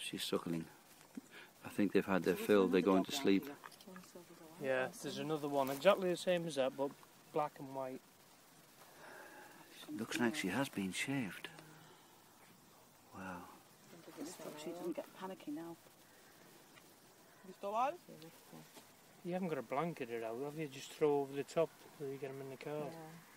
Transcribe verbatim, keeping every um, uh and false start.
she's suckling. I think they've had their fill, they're going to sleep. Yeah, there's another one exactly the same as that, but black and white. She looks like she has been shaved. Wow. She doesn't get panicky now. You still alive? You haven't got a blanket around, have you? Just throw over the top where you get them in the car. Yeah.